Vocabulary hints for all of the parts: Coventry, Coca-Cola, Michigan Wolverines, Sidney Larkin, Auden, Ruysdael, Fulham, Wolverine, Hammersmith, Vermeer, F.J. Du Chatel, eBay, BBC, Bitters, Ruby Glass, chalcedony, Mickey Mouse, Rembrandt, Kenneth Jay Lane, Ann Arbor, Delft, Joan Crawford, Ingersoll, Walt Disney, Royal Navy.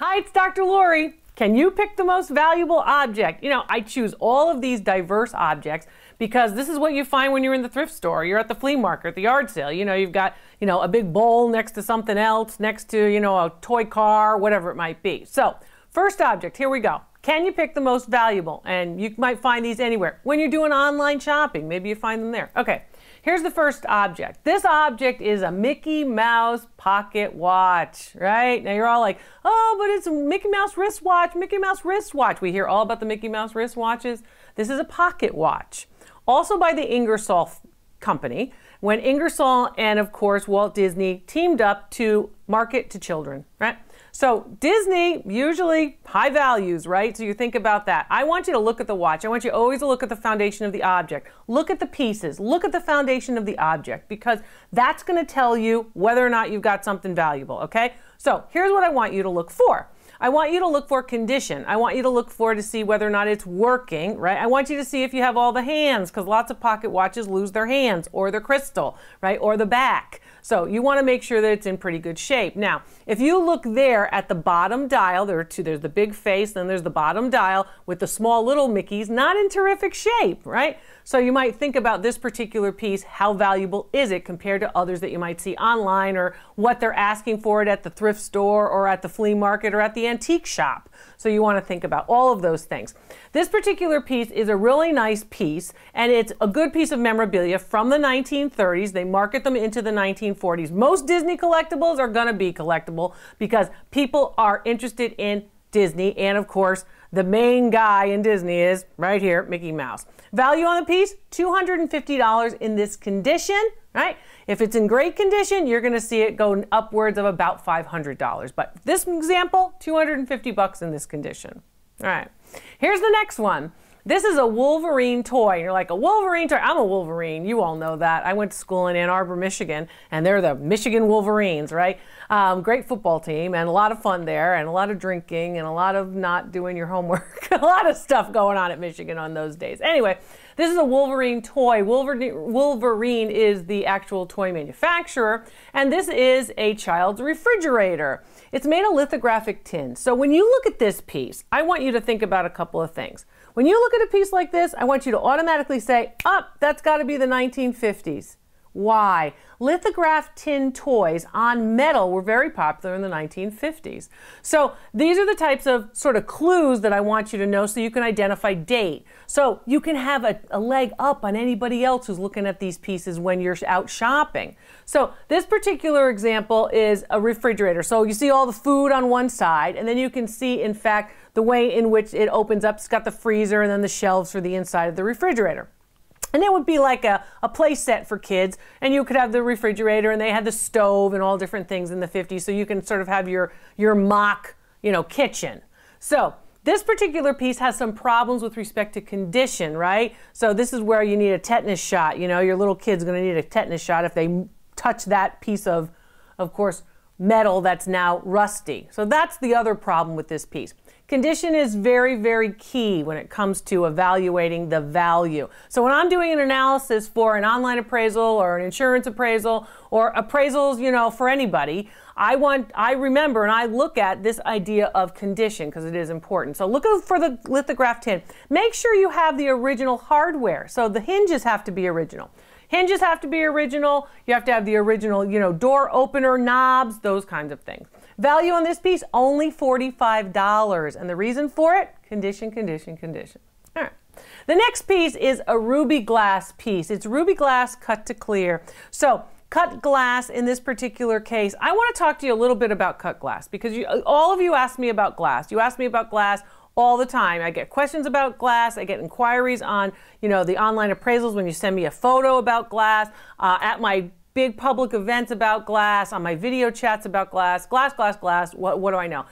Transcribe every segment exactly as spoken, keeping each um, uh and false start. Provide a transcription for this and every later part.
Hi, it's Doctor Lori. Can you pick the most valuable object? You know, I choose all of these diverse objects because this is what you find when you're in the thrift store, you're at the flea market, the yard sale. You know, you've got, you know, a big bowl next to something else, next to, you know, a toy car, whatever it might be. So, first object, here we go. Can you pick the most valuable? And you might find these anywhere. When you're doing online shopping, maybe you find them there. Okay, here's the first object. This object is a Mickey Mouse pocket watch, right? Now you're all like, oh, but it's a Mickey Mouse wristwatch, Mickey Mouse wristwatch. We hear all about the Mickey Mouse wristwatches. This is a pocket watch. Also by the Ingersoll company, when Ingersoll and of course Walt Disney teamed up to market to children, right? So Disney, usually high values, right? So you think about that. I want you to look at the watch. I want you always to look at the foundation of the object. Look at the pieces. Look at the foundation of the object because that's going to tell you whether or not you've got something valuable, okay? So here's what I want you to look for. I want you to look for condition. I want you to look for to see whether or not it's working, right? I want you to see if you have all the hands because lots of pocket watches lose their hands or their crystal, right? Or the back. So you want to make sure that it's in pretty good shape. Now, if you look there at the bottom dial, there are two, there's the big face, then there's the bottom dial with the small little Mickeys, not in terrific shape, right? So you might think about this particular piece, how valuable is it compared to others that you might see online or what they're asking for it at the thrift store or at the flea market or at the antique shop. So you want to think about all of those things. This particular piece is a really nice piece and it's a good piece of memorabilia from the nineteen thirties. They market them into the nineteen forties. Most Disney collectibles are going to be collectible because people are interested in Disney and of course the main guy in Disney is right here, Mickey Mouse. Value on the piece, two hundred fifty dollars in this condition, right? If it's in great condition, you're going to see it go upwards of about five hundred dollars. But this example, two hundred fifty bucks in this condition. All right, here's the next one. This is a Wolverine toy. You're like, a Wolverine toy? I'm a Wolverine. You all know that. I went to school in Ann Arbor, Michigan, and they're the Michigan Wolverines, right? Um, great football team and a lot of fun there and a lot of drinking and a lot of not doing your homework. A lot of stuff going on at Michigan on those days. Anyway, this is a Wolverine toy. Wolverine, Wolverine is the actual toy manufacturer, and this is a child's refrigerator. It's made of lithographic tin. So when you look at this piece, I want you to think about a couple of things. When you look at a piece like this, I want you to automatically say, oh, that's got to be the nineteen fifties. Why? Lithographed tin toys on metal were very popular in the nineteen fifties. So these are the types of sort of clues that I want you to know so you can identify date. So you can have a, a leg up on anybody else who's looking at these pieces when you're out shopping. So this particular example is a refrigerator. So you see all the food on one side and then you can see, in fact, the way in which it opens up. It's got the freezer and then the shelves for the inside of the refrigerator. And it would be like a, a play set for kids, and you could have the refrigerator, and they had the stove and all different things in the fifties, so you can sort of have your, your mock, you know, kitchen. So this particular piece has some problems with respect to condition, right? So this is where you need a tetanus shot. You know, your little kid's going to need a tetanus shot if they touch that piece of, of course, metal that's now rusty. So that's the other problem with this piece. Condition is very, very key when it comes to evaluating the value. So when I'm doing an analysis for an online appraisal or an insurance appraisal or appraisals, you know, for anybody, I want, I remember and I look at this idea of condition because it is important. So look for the lithographed tin. Make sure you have the original hardware. So the hinges have to be original. Hinges have to be original. You have to have the original, you know, door opener, knobs, those kinds of things. Value on this piece, only forty-five dollars. And the reason for it, condition, condition, condition. All right. The next piece is a ruby glass piece. It's ruby glass cut to clear. So cut glass in this particular case, I want to talk to you a little bit about cut glass because you, all of you asked me about glass. You asked me about glass all the time. I get questions about glass. I get inquiries on, you know, the online appraisals when you send me a photo about glass, uh, at my big public events about glass, on my video chats about glass, glass, glass, glass, what, what do I know?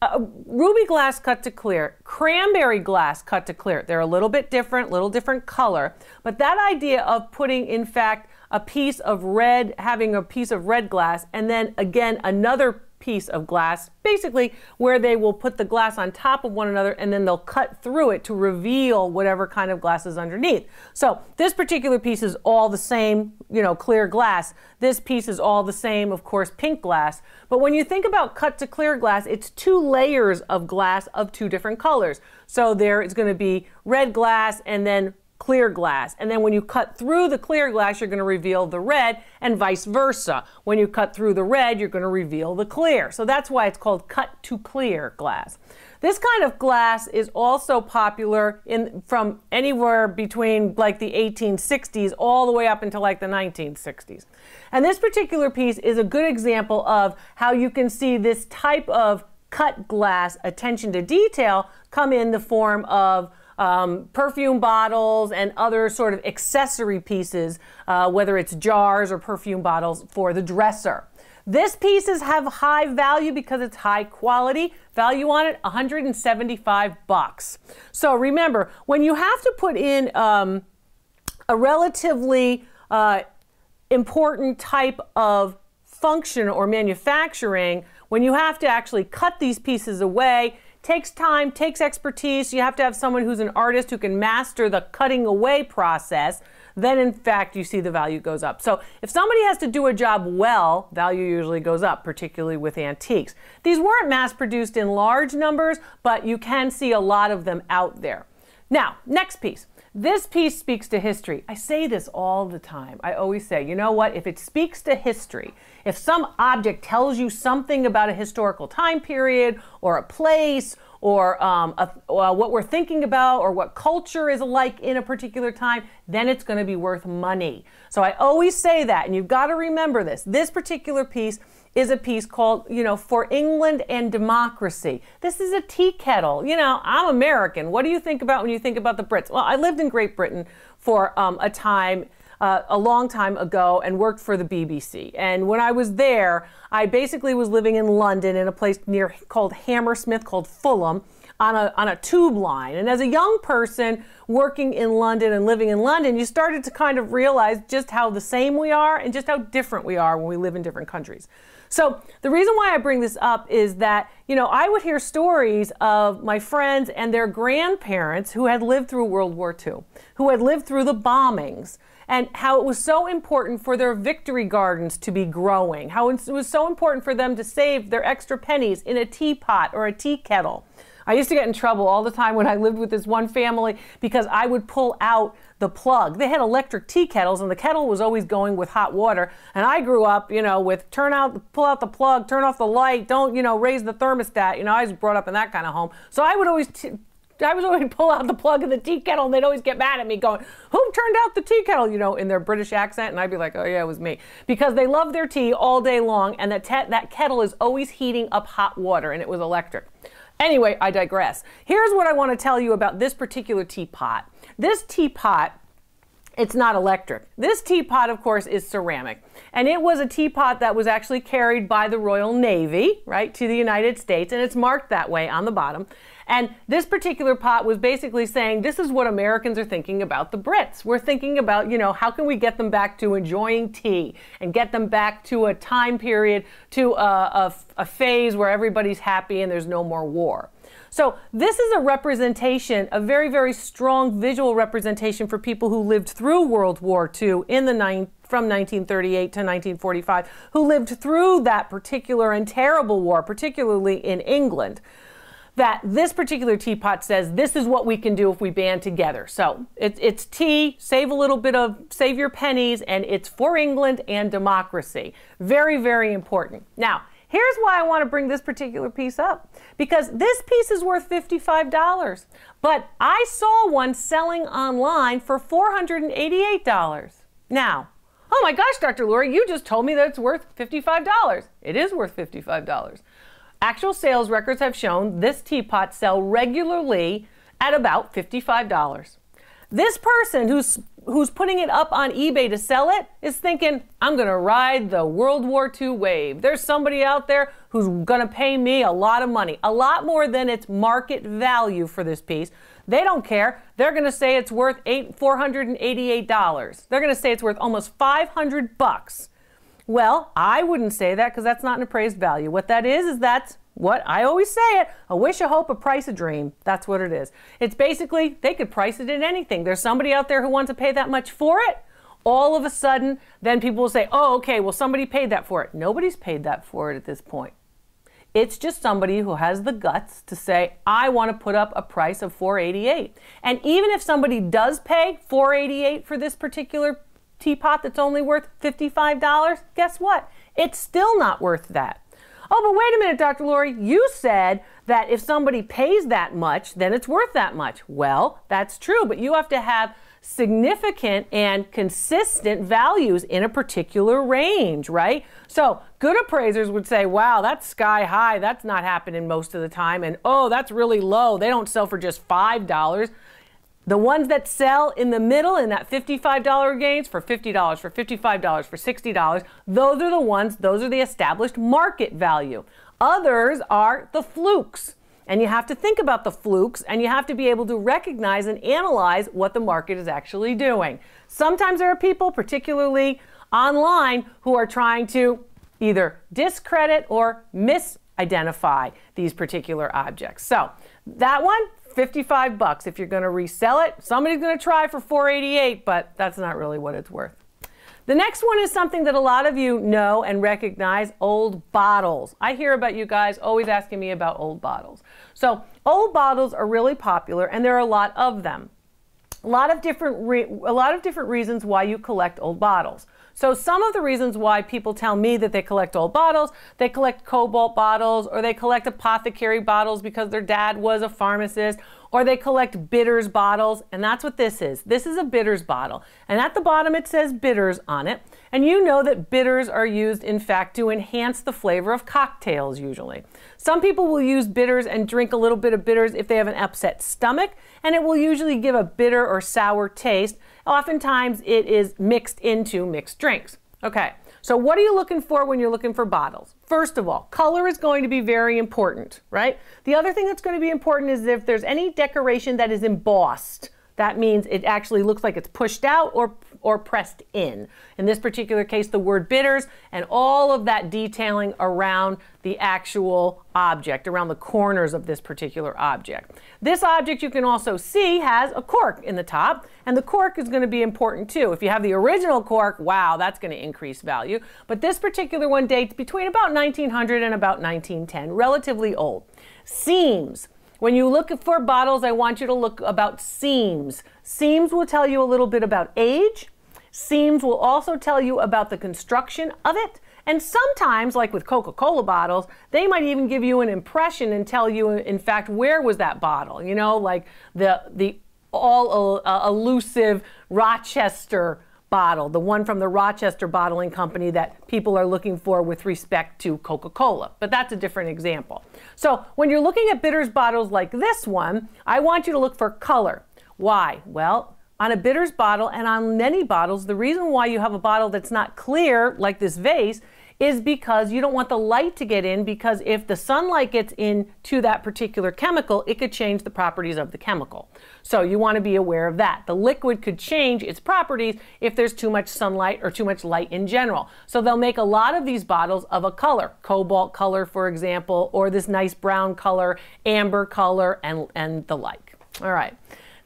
Uh, ruby glass cut to clear, cranberry glass cut to clear. They're a little bit different, little different color, but that idea of putting, in fact, a piece of red, having a piece of red glass, and then again, another piece of glass, basically where they will put the glass on top of one another and then they'll cut through it to reveal whatever kind of glass is underneath. So this particular piece is all the same, you know, clear glass. This piece is all the same, of course, pink glass. But when you think about cut to clear glass, it's two layers of glass of two different colors. So there is going to be red glass and then clear glass. And then when you cut through the clear glass, you're going to reveal the red, and vice versa. When you cut through the red, you're going to reveal the clear. So that's why it's called cut to clear glass. This kind of glass is also popular in from anywhere between like the eighteen sixties all the way up until like the nineteen sixties. And this particular piece is a good example of how you can see this type of cut glass attention to detail come in the form of Um, perfume bottles and other sort of accessory pieces, uh, whether it's jars or perfume bottles for the dresser. This pieces have high value because it's high quality. Value on it, one hundred seventy-five bucks. So remember, when you have to put in um, a relatively uh, important type of function or manufacturing, when you have to actually cut these pieces away, takes time, takes expertise. You have to have someone who's an artist who can master the cutting away process. Then, in fact, you see the value goes up. So if somebody has to do a job well, value usually goes up, particularly with antiques. These weren't mass-produced in large numbers, but you can see a lot of them out there. Now, next piece. This piece speaks to history. I say this all the time. I always say, you know what? If it speaks to history, if some object tells you something about a historical time period or a place or, um, a, or what we're thinking about or what culture is like in a particular time, then it's going to be worth money. So I always say that, and you've got to remember this. This particular piece is a piece called, you know, For England and Democracy. This is a tea kettle. You know, I'm American. What do you think about when you think about the Brits? Well, I lived in Great Britain for um, a time, uh, a long time ago, and worked for the B B C. And when I was there, I basically was living in London in a place near called Hammersmith, called Fulham, on a, on a tube line. And as a young person working in London and living in London, you started to kind of realize just how the same we are and just how different we are when we live in different countries. So the reason why I bring this up is that, you know, I would hear stories of my friends and their grandparents who had lived through World War Two, who had lived through the bombings, and how it was so important for their victory gardens to be growing, how it was so important for them to save their extra pennies in a teapot or a tea kettle. I used to get in trouble all the time when I lived with this one family because I would pull out the plug. They had electric tea kettles, and the kettle was always going with hot water. And I grew up, you know, with turn out, pull out the plug, turn off the light, don't, you know, raise the thermostat. You know, I was brought up in that kind of home. So I would always, t I would always pull out the plug in the tea kettle, and they'd always get mad at me going, who turned out the tea kettle, you know, in their British accent? And I'd be like, oh yeah, it was me. Because they love their tea all day long, and that, that kettle is always heating up hot water, and it was electric. Anyway, I digress. Here's what I want to tell you about this particular teapot. This teapot, it's not electric. This teapot, of course, is ceramic. And it was a teapot that was actually carried by the Royal Navy, right, to the United States. And it's marked that way on the bottom. And this particular pot was basically saying, this is what Americans are thinking about the Brits. We're thinking about, you know, how can we get them back to enjoying tea and get them back to a time period, to a, a, a phase where everybody's happy and there's no more war. So this is a representation, a very, very strong visual representation for people who lived through World War Two in the nineties. From nineteen thirty-eight to nineteen forty-five, who lived through that particular and terrible war, particularly in England, that this particular teapot says, this is what we can do if we band together. So it, it's tea, save a little bit of, save your pennies, and it's for England and democracy. Very, very important. Now, here's why I want to bring this particular piece up, because this piece is worth fifty-five dollars, but I saw one selling online for four hundred eighty-eight dollars. Now, oh my gosh, Doctor Lori, you just told me that it's worth fifty-five dollars. It is worth fifty-five dollars. Actual sales records have shown this teapot sell regularly at about fifty-five dollars. This person who's, who's putting it up on eBay to sell it is thinking, I'm going to ride the World War Two wave. There's somebody out there who's going to pay me a lot of money, a lot more than its market value for this piece. They don't care. They're going to say it's worth four hundred eighty-eight dollars. They're going to say it's worth almost five hundred bucks. Well, I wouldn't say that because that's not an appraised value. What that is, is that's What? I always say it. A wish, a hope, a price, a dream. That's what it is. It's basically, they could price it in anything. There's somebody out there who wants to pay that much for it. All of a sudden, then people will say, oh, okay, well, somebody paid that for it. Nobody's paid that for it at this point. It's just somebody who has the guts to say, I want to put up a price of four hundred eighty-eight dollars. And even if somebody does pay four hundred eighty-eight dollars for this particular teapot that's only worth fifty-five dollars, guess what? It's still not worth that. Oh, but wait a minute, Doctor Lori, you said that if somebody pays that much, then it's worth that much. Well, that's true, but you have to have significant and consistent values in a particular range, right? So good appraisers would say, wow, that's sky high. That's not happening most of the time. And oh, that's really low. They don't sell for just five dollars. The ones that sell in the middle in that fifty-five dollar range for fifty dollars, for fifty-five dollars, for sixty dollars, those are the ones, those are the established market value. Others are the flukes. And you have to think about the flukes, and you have to be able to recognize and analyze what the market is actually doing. Sometimes there are people, particularly online, who are trying to either discredit or misidentify these particular objects. So that one, fifty-five bucks. If you're going to resell it, somebody's going to try for four hundred eighty-eight dollars, but that's not really what it's worth. The next one is something that a lot of you know and recognize, old bottles. I hear about you guys always asking me about old bottles. So old bottles are really popular, and there are a lot of them. A lot of different, re a lot of different reasons why you collect old bottles. So some of the reasons why people tell me that they collect old bottles, they collect cobalt bottles, or they collect apothecary bottles because their dad was a pharmacist, or they collect bitters bottles, and that's what this is. This is a bitters bottle, and at the bottom it says bitters on it, and you know that bitters are used, in fact, to enhance the flavor of cocktails usually. Some people will use bitters and drink a little bit of bitters if they have an upset stomach, and it will usually give a bitter or sour taste. Oftentimes it is mixed into mixed drinks. Okay, so what are you looking for when you're looking for bottles? First of all, color is going to be very important, right? The other thing that's going to be important is if there's any decoration that is embossed. That means it actually looks like it's pushed out or, or pressed in. In this particular case, the word bitters and all of that detailing around the actual object, around the corners of this particular object. This object you can also see has a cork in the top, and the cork is going to be important too. If you have the original cork, wow, that's going to increase value. But this particular one dates between about nineteen hundred and about nineteen ten, relatively old. Seams. When you look for bottles, I want you to look about seams. Seams will tell you a little bit about age. Seams will also tell you about the construction of it. And sometimes, like with Coca-Cola bottles, they might even give you an impression and tell you, in fact, where was that bottle? You know, like the, the all-elusive Rochester bottle, the one from the Rochester Bottling Company that people are looking for with respect to Coca-Cola. But that's a different example. So when you're looking at bitters bottles like this one, I want you to look for color. Why? Well, on a bitters bottle and on many bottles, the reason why you have a bottle that's not clear, like this vase, is because you don't want the light to get in, because if the sunlight gets into that particular chemical, it could change the properties of the chemical. So you want to be aware of that. The liquid could change its properties if there's too much sunlight or too much light in general. So they'll make a lot of these bottles of a color, cobalt color, for example, or this nice brown color, amber color, and, and the like. All right.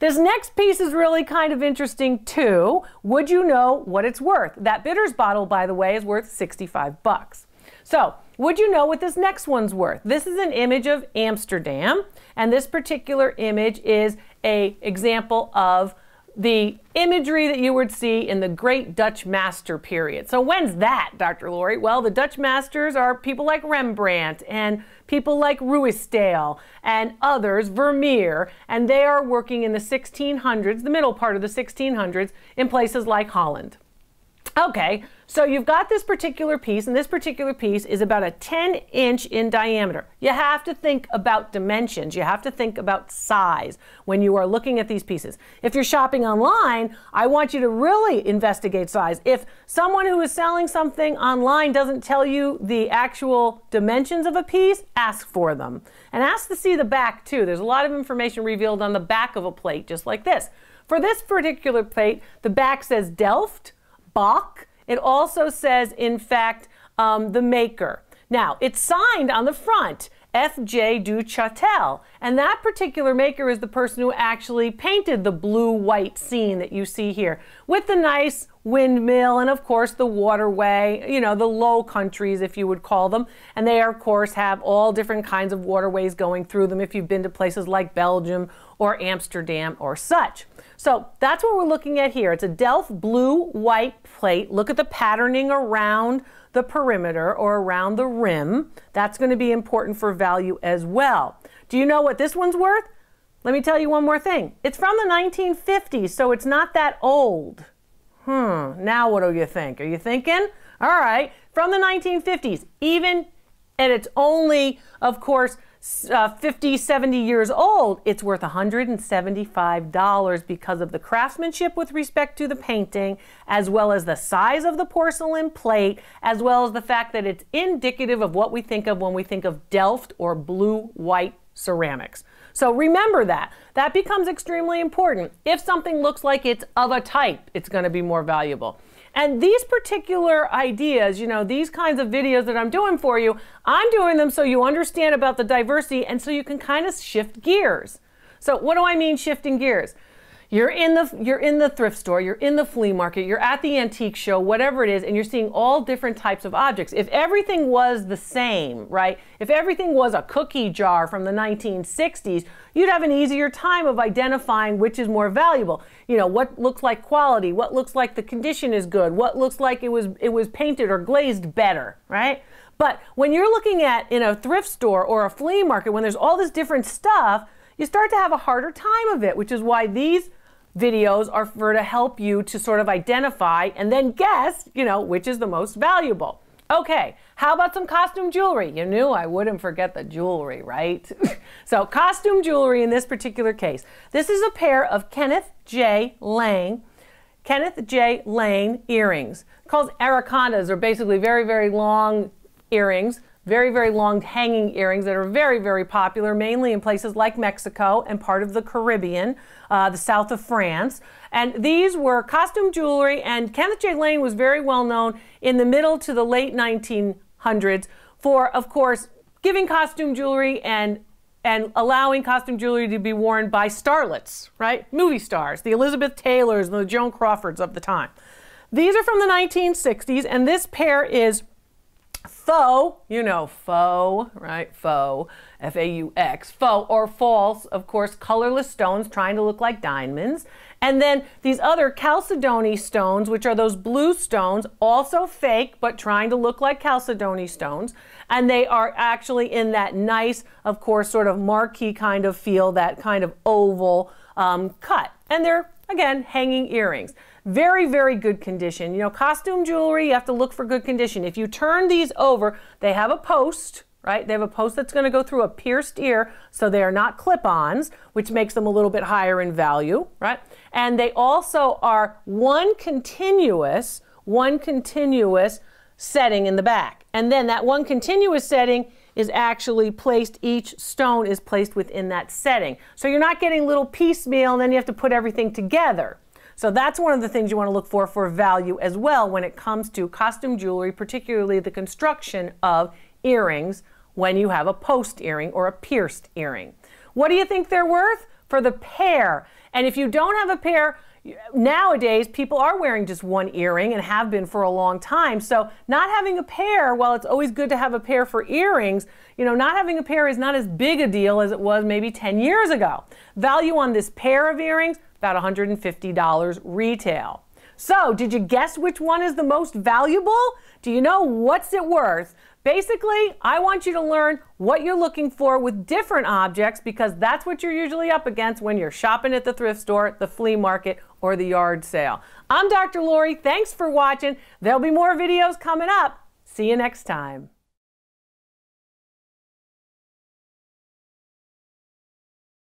This next piece is really kind of interesting too. Would you know what it's worth? That bitters bottle, by the way, is worth sixty-five bucks. So would you know what this next one's worth? This is an image of Amsterdam, and this particular image is an example of the imagery that you would see in the great Dutch master period. So when's that, Doctor Lori? Well, the Dutch masters are people like Rembrandt and people like Ruysdael and others, Vermeer, and they are working in the sixteen hundreds, the middle part of the sixteen hundreds, in places like Holland. Okay, so you've got this particular piece, and this particular piece is about a ten inch in diameter. You have to think about dimensions. You have to think about size when you are looking at these pieces. If you're shopping online, I want you to really investigate size. If someone who is selling something online doesn't tell you the actual dimensions of a piece, ask for them. And ask to see the back too. There's a lot of information revealed on the back of a plate, just like this. For this particular plate, the back says Delft. Bach. It also says, in fact, um, the maker. Now, it's signed on the front, F J Du Chatel. And that particular maker is the person who actually painted the blue-white scene that you see here, with the nice windmill and, of course, the waterway, you know, the Low Countries, if you would call them. And they, of course, have all different kinds of waterways going through them if you've been to places like Belgium or Amsterdam or such. So that's what we're looking at here. It's a Delft blue-white plate. Look at the patterning around the perimeter or around the rim. That's going to be important for value as well. Do you know what this one's worth? Let me tell you one more thing. It's from the nineteen fifties, so it's not that old. Hmm, now what do you think? Are you thinking? All right, from the nineteen fifties, even, and it's only, of course, uh, fifty, seventy years old, it's worth one hundred seventy-five dollars because of the craftsmanship with respect to the painting, as well as the size of the porcelain plate, as well as the fact that it's indicative of what we think of when we think of Delft or blue-white ceramics. So remember that. That becomes extremely important. If something looks like it's of a type, it's going to be more valuable. And these particular ideas, you know, these kinds of videos that I'm doing for you, I'm doing them so you understand about the diversity and so you can kind of shift gears. So what do I mean shifting gears? You're in the, you're in the thrift store, you're in the flea market, you're at the antique show, whatever it is, and you're seeing all different types of objects. If everything was the same, right? If everything was a cookie jar from the nineteen sixties, you'd have an easier time of identifying which is more valuable. You know, what looks like quality, what looks like the condition is good, what looks like it was, it was painted or glazed better, right? But when you're looking at in a thrift store or a flea market, when there's all this different stuff, you start to have a harder time of it, which is why these videos are for to help you to sort of identify and then guess, you know, which is the most valuable. Okay, how about some costume jewelry? You knew I wouldn't forget the jewelry, right? So costume jewelry in this particular case. This is a pair of Kenneth Jay Lane, Kenneth Jay Lane earrings. It's called arracondas. They're basically very, very long earrings. Very, very long hanging earrings that are very, very popular, mainly in places like Mexico and part of the Caribbean, uh, the south of France. And these were costume jewelry, and Kenneth Jay Lane was very well known in the middle to the late nineteen hundreds for, of course, giving costume jewelry and and allowing costume jewelry to be worn by starlets, right? Movie stars, the Elizabeth Taylors and the Joan Crawfords of the time. These are from the nineteen sixties, and this pair is faux, you know, faux, right? Faux, F A U X, faux or false, of course, colorless stones trying to look like diamonds. And then these other chalcedony stones, which are those blue stones, also fake, but trying to look like chalcedony stones. And they are actually in that nice, of course, sort of marquee kind of feel, that kind of oval um, cut. And they're, again, hanging earrings. Very, very good condition. You know, costume jewelry, you have to look for good condition. If you turn these over, they have a post, right? They have a post that's going to go through a pierced ear, so they are not clip-ons, which makes them a little bit higher in value, right? And they also are one continuous, one continuous setting in the back. And then that one continuous setting is actually placed, each stone is placed within that setting. So you're not getting little piecemeal, and then you have to put everything together. So that's one of the things you want to look for for value as well when it comes to costume jewelry, particularly the construction of earrings when you have a post earring or a pierced earring. What do you think they're worth for the pair? And if you don't have a pair, nowadays people are wearing just one earring and have been for a long time. So not having a pair, while it's always good to have a pair for earrings, you know, not having a pair is not as big a deal as it was maybe ten years ago. Value on this pair of earrings, about one hundred fifty dollars retail. So did you guess which one is the most valuable? Do you know what's it worth? Basically, I want you to learn what you're looking for with different objects, because that's what you're usually up against when you're shopping at the thrift store, the flea market, or the yard sale. I'm Doctor Lori. Thanks for watching. There'll be more videos coming up. See you next time.